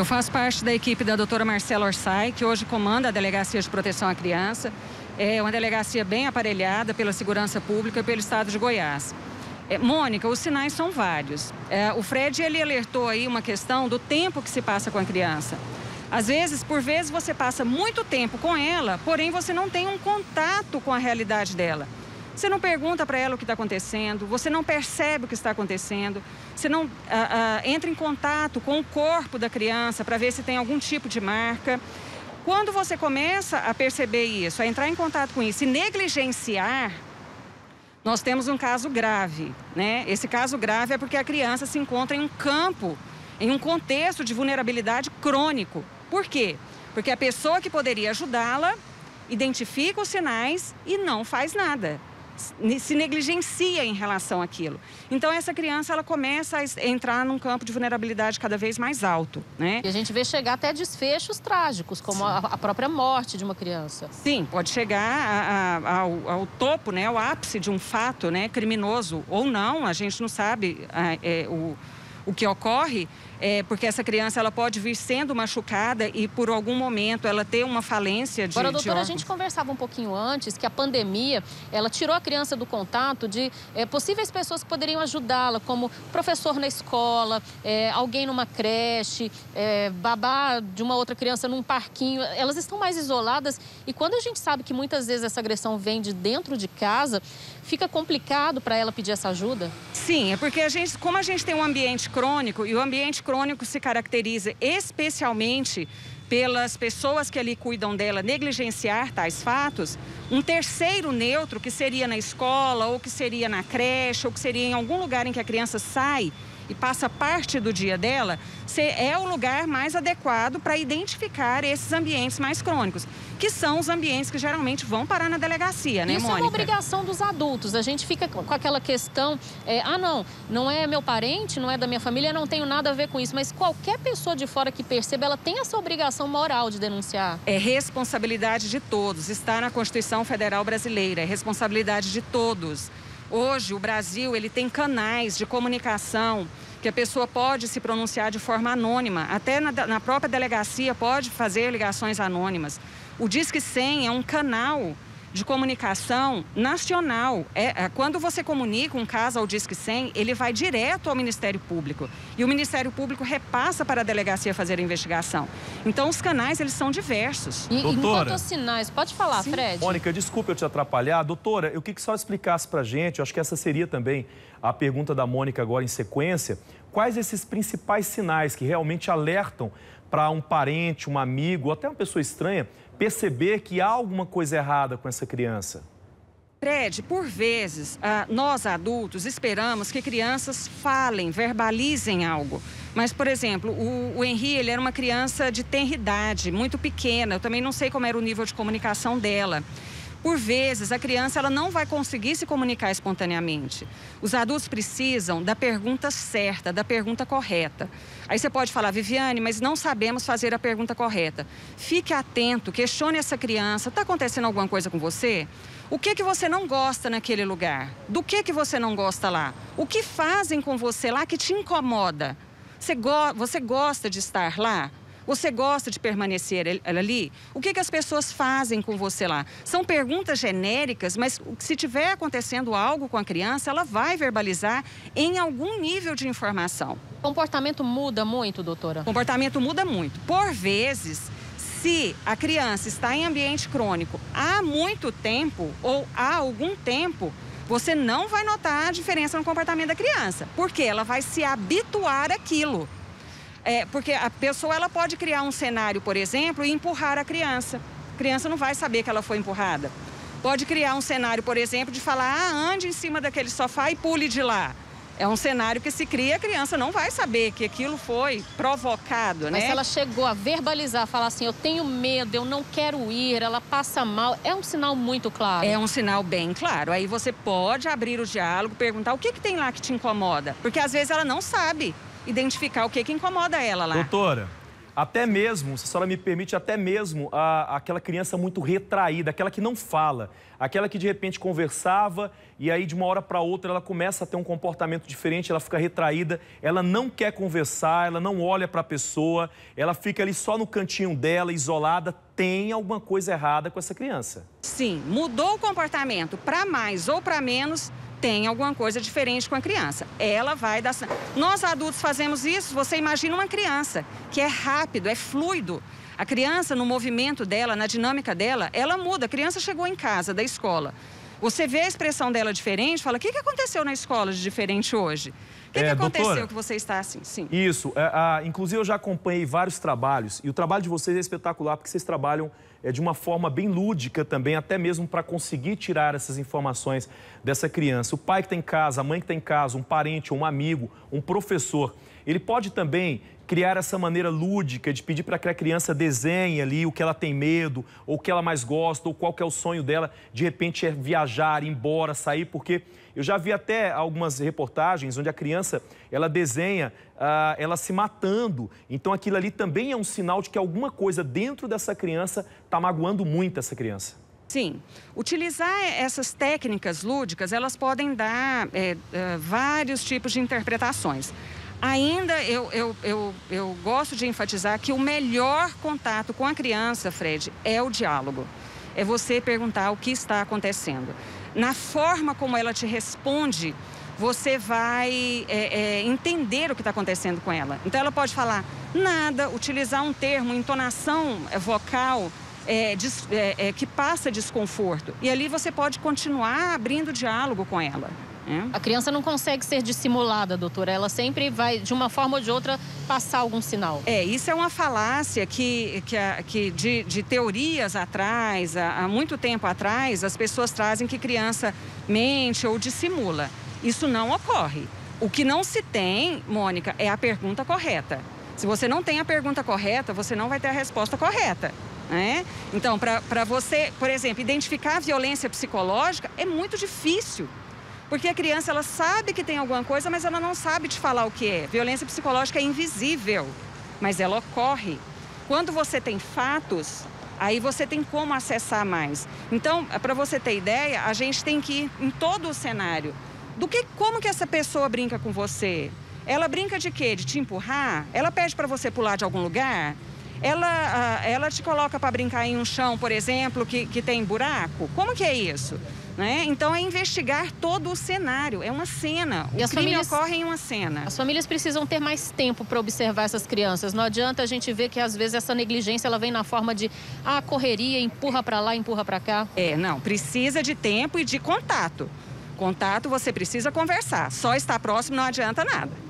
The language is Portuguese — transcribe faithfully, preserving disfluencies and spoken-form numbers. Eu faço parte da equipe da doutora Marcela Orsai, que hoje comanda a Delegacia de Proteção à Criança. É uma delegacia bem aparelhada pela Segurança Pública e pelo Estado de Goiás. É, Mônica, os sinais são vários. É, o Fred, ele alertou aí uma questão do tempo que se passa com a criança. Às vezes, por vezes, você passa muito tempo com ela, porém você não tem um contato com a realidade dela. Você não pergunta para ela o que está acontecendo, você não percebe o que está acontecendo, você não ah, ah, entra em contato com o corpo da criança para ver se tem algum tipo de marca. Quando você começa a perceber isso, a entrar em contato com isso e negligenciar, nós temos um caso grave, né? Esse caso grave é porque a criança se encontra em um campo, em um contexto de vulnerabilidade crônico. Por quê? Porque a pessoa que poderia ajudá-la identifica os sinais e não faz nada. Se negligencia em relação àquilo. Então, essa criança, ela começa a entrar num campo de vulnerabilidade cada vez mais alto, né? E a gente vê chegar até desfechos trágicos, como a, a própria morte de uma criança. Sim, pode chegar a, a, ao, ao topo, né, ao ápice de um fato, né, criminoso ou não, a gente não sabe a, é, o, o que ocorre, é, porque essa criança, ela pode vir sendo machucada e por algum momento ela ter uma falência de... Agora, doutora, de a gente conversava um pouquinho antes que a pandemia, ela tirou a criança do contato de é, possíveis pessoas que poderiam ajudá-la, como professor na escola, é, alguém numa creche, é, babá de uma outra criança num parquinho. Elas estão mais isoladas e quando a gente sabe que muitas vezes essa agressão vem de dentro de casa, fica complicado para ela pedir essa ajuda? Sim, é porque a gente, como a gente tem um ambiente crônico e o ambiente crônico crônico se caracteriza especialmente pelas pessoas que ali cuidam dela negligenciar tais fatos, um terceiro neutro que seria na escola, ou que seria na creche, ou que seria em algum lugar em que a criança sai e passa parte do dia dela, é o lugar mais adequado para identificar esses ambientes mais crônicos, que são os ambientes que geralmente vão parar na delegacia, né, Mônica? Isso é uma obrigação dos adultos. A gente fica com aquela questão, é, ah, não, não é meu parente, não é da minha família, não tenho nada a ver com isso. Mas qualquer pessoa de fora que perceba, ela tem essa obrigação moral de denunciar. É responsabilidade de todos. Está na Constituição Federal Brasileira. É responsabilidade de todos. Hoje, o Brasil, ele tem canais de comunicação que a pessoa pode se pronunciar de forma anônima. Até na, na própria delegacia pode fazer ligações anônimas. O Disque cem é um canal de comunicação nacional. É, é, quando você comunica um caso ao Disque cem, ele vai direto ao Ministério Público. E o Ministério Público repassa para a delegacia fazer a investigação. Então, os canais, eles são diversos. E, doutora, enquanto os sinais, pode falar, sim. Fred. Mônica, desculpa eu te atrapalhar. Doutora, eu queria que só explicasse para a gente, eu acho que essa seria também a pergunta da Mônica agora em sequência, quais esses principais sinais que realmente alertam para um parente, um amigo, ou até uma pessoa estranha, perceber que há alguma coisa errada com essa criança? Fred, por vezes, nós adultos esperamos que crianças falem, verbalizem algo. Mas, por exemplo, o, o Henri, ele era uma criança de tenra idade, muito pequena. Eu também não sei como era o nível de comunicação dela. Por vezes, a criança ela não vai conseguir se comunicar espontaneamente. Os adultos precisam da pergunta certa, da pergunta correta. Aí você pode falar, Viviane, mas não sabemos fazer a pergunta correta. Fique atento, questione essa criança. Está acontecendo alguma coisa com você? O que que você não gosta naquele lugar? Do que que você não gosta lá? O que fazem com você lá que te incomoda? Você, go- você gosta de estar lá? Você gosta de permanecer ali? O que que as pessoas fazem com você lá? São perguntas genéricas, mas se tiver acontecendo algo com a criança, ela vai verbalizar em algum nível de informação. O comportamento muda muito, doutora? O comportamento muda muito. Por vezes, se a criança está em ambiente crônico há muito tempo ou há algum tempo, você não vai notar a diferença no comportamento da criança, porque ela vai se habituar àquilo. É, porque a pessoa ela pode criar um cenário, por exemplo, e empurrar a criança. A criança não vai saber que ela foi empurrada. Pode criar um cenário, por exemplo, de falar, ah, ande em cima daquele sofá e pule de lá. É um cenário que se cria, a criança não vai saber que aquilo foi provocado, né? Mas se ela chegou a verbalizar, falar assim, eu tenho medo, eu não quero ir, ela passa mal, é um sinal muito claro. É um sinal bem claro. Aí você pode abrir o diálogo, perguntar o que que tem lá que te incomoda. Porque às vezes ela não sabe identificar o que que incomoda ela lá. Doutora, Até mesmo, se a senhora me permite, até mesmo a, aquela criança muito retraída, aquela que não fala, aquela que de repente conversava e aí de uma hora para outra ela começa a ter um comportamento diferente, ela fica retraída, ela não quer conversar, ela não olha para a pessoa, ela fica ali só no cantinho dela, isolada, tem alguma coisa errada com essa criança. Sim, mudou o comportamento para mais ou para menos, tem alguma coisa diferente com a criança. Ela vai dar... Nós adultos fazemos isso, você imagina uma criança, que é rápido, é fluido. A criança, no movimento dela, na dinâmica dela, ela muda. A criança chegou em casa, da escola. Você vê a expressão dela diferente, fala, o que aconteceu na escola de diferente hoje? O que, é, que aconteceu, doutora, que você está assim? Sim. Isso. É, é, inclusive, eu já acompanhei vários trabalhos, e o trabalho de vocês é espetacular, porque vocês trabalham é, de uma forma bem lúdica também, até mesmo para conseguir tirar essas informações dessa criança. O pai que está em casa, a mãe que está em casa, um parente, um amigo, um professor, ele pode também criar essa maneira lúdica de pedir para que a criança desenhe ali o que ela tem medo, ou o que ela mais gosta, ou qual que é o sonho dela, de repente é viajar, ir embora, sair, porque eu já vi até algumas reportagens onde a criança, ela desenha ah, ela se matando. Então aquilo ali também é um sinal de que alguma coisa dentro dessa criança está magoando muito essa criança. Sim. Utilizar essas técnicas lúdicas, elas podem dar é, é, vários tipos de interpretações. Ainda eu, eu, eu, eu gosto de enfatizar que o melhor contato com a criança, Fred, é o diálogo. É você perguntar o que está acontecendo. Na forma como ela te responde, você vai é, é, entender o que está acontecendo com ela. Então ela pode falar nada, utilizar um termo, entonação vocal é, des, é, é, que passa desconforto. E ali você pode continuar abrindo diálogo com ela. A criança não consegue ser dissimulada, doutora. Ela sempre vai, de uma forma ou de outra, passar algum sinal. É, isso é uma falácia que, que, que de, de teorias atrás, há muito tempo atrás, as pessoas trazem que criança mente ou dissimula. Isso não ocorre. O que não se tem, Mônica, é a pergunta correta. Se você não tem a pergunta correta, você não vai ter a resposta correta. É? Então, para você, por exemplo, identificar a violência psicológica é muito difícil. Porque a criança, ela sabe que tem alguma coisa, mas ela não sabe te falar o que é. Violência psicológica é invisível, mas ela ocorre. Quando você tem fatos, aí você tem como acessar mais. Então, para você ter ideia, a gente tem que ir em todo o cenário. Do que, como que essa pessoa brinca com você? Ela brinca de quê? De te empurrar? Ela pede para você pular de algum lugar? Ela, ela te coloca para brincar em um chão, por exemplo, que, que tem buraco? Como que é isso? Né? Então, é investigar todo o cenário, é uma cena, o e as crime famílias, ocorre em uma cena. As famílias precisam ter mais tempo para observar essas crianças, não adianta a gente ver que às vezes essa negligência ela vem na forma de ah, correria, empurra para lá, empurra para cá. É, não, precisa de tempo e de contato. Contato você precisa conversar, só estar próximo não adianta nada.